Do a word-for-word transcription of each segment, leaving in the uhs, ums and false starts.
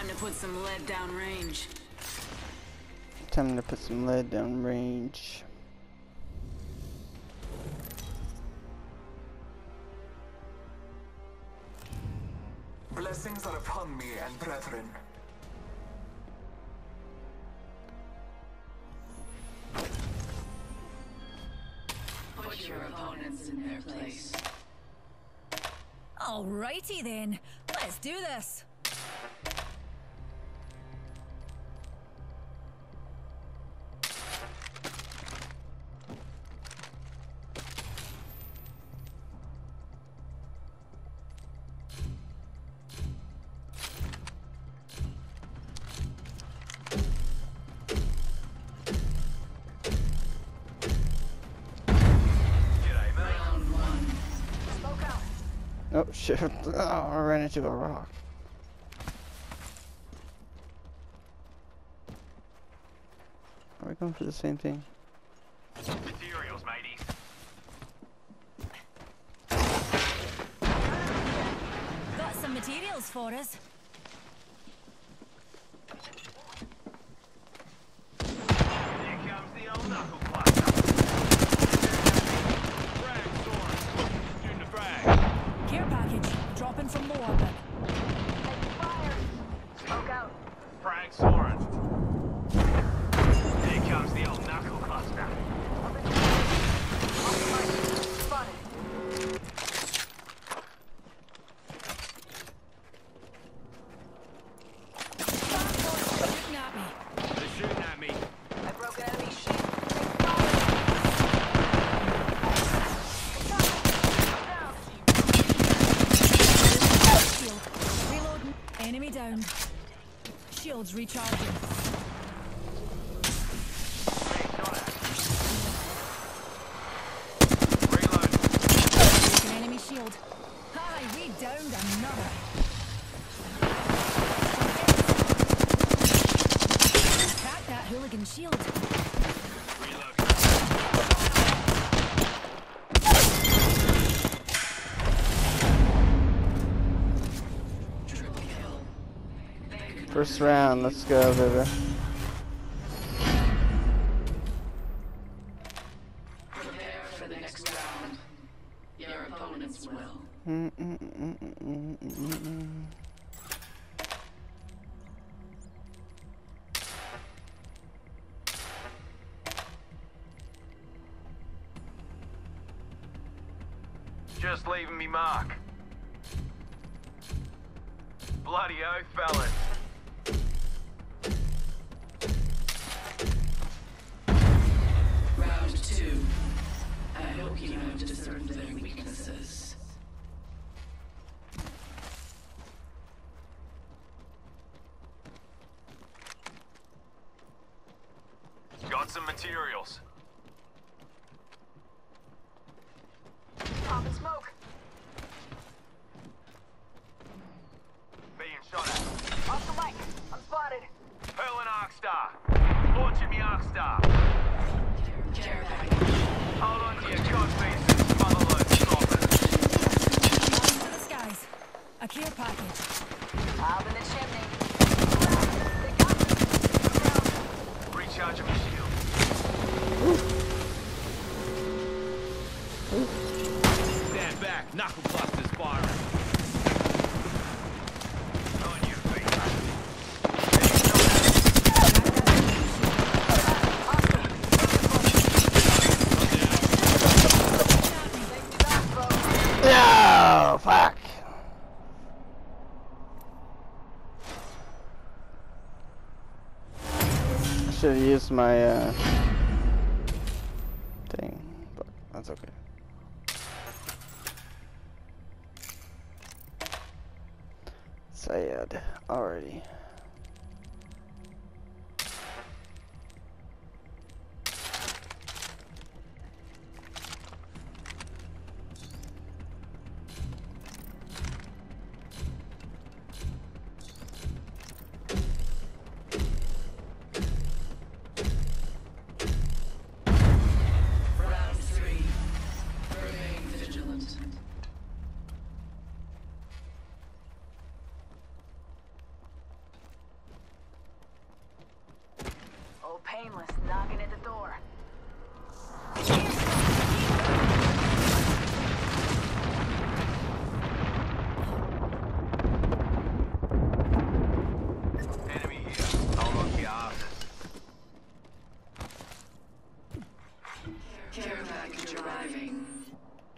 Time to put some lead down range. Time to put some lead down range. Blessings are upon me and brethren. Put your opponents in their place. Alrighty then, let's do this. Oh shit, oh, I ran into a rock. Are we going for the same thing? Materials, matey. Got some materials for us. Shields recharging. Reload. Take an enemy shield. Hi, we downed another. Crack that hooligan shield. First round, let's go, baby. Prepare for the next round. Your opponents will. Mm -mm -mm -mm -mm -mm -mm. Just leaving me mark. Bloody oath, fellas. I hope you have discerned their weaknesses. Got some materials. Pop and smoke. Being shot at. Off the mic. I'm spotted. Hurling Arc Star. Launching the Arc Star. Care package. Hold on to your codepieces, motherload stoppers. To the skies. A care package. Up in the chimney. They got me. Recharge my shield. Ooh. Ooh. Stand back. Knuckle clusters firing. Should have used my uh, thing, but that's okay. Sad already. painless knocking at the door.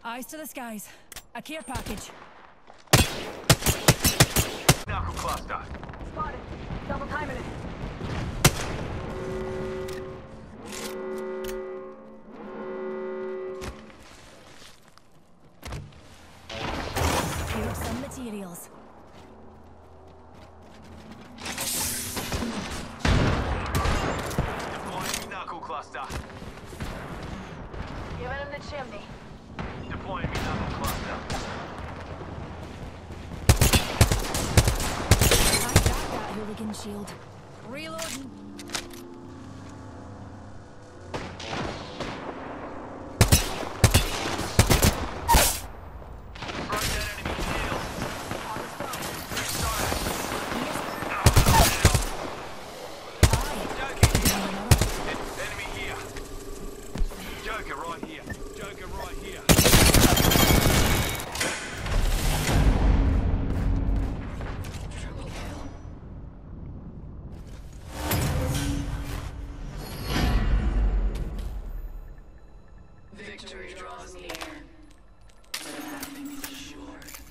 Eyes to the skies. A care package. Knuckle cluster. Spotted. Double timing it. Here are some materials. Deploying knuckle cluster. Giving him the chimney. Deploying me double cluster. I got that hooligan shield. Reloading.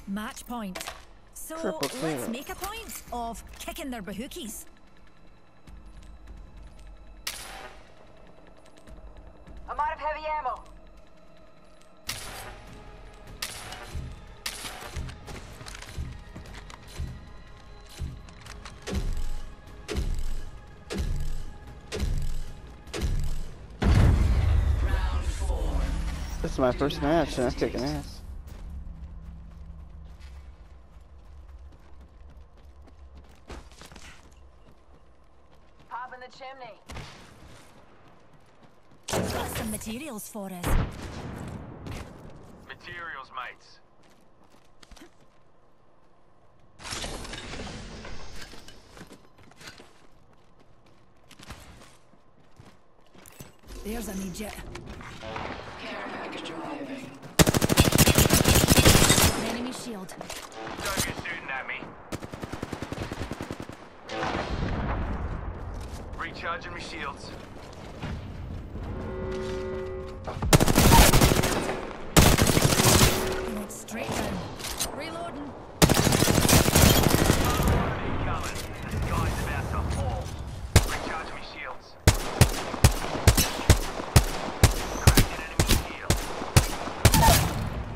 Match point. So Triple let's two. Make a point of kicking their bahookies. I'm out of heavy ammo. Round four. This is my first match and I'm kicking ass. Chimney. Got some materials for us. Materials, mates. There's an idiot. Care package arriving. Enemy shield. Don't get shooting at me. Recharging my shields. He went straight down. Reloading. Alrighty, coming. This guy's about to fall. Recharging my shields. Cracked an enemy shield.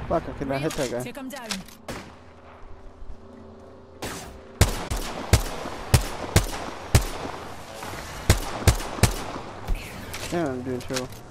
Fuck, I could not hit that guy. Took him down. Yeah, I'm doing trouble.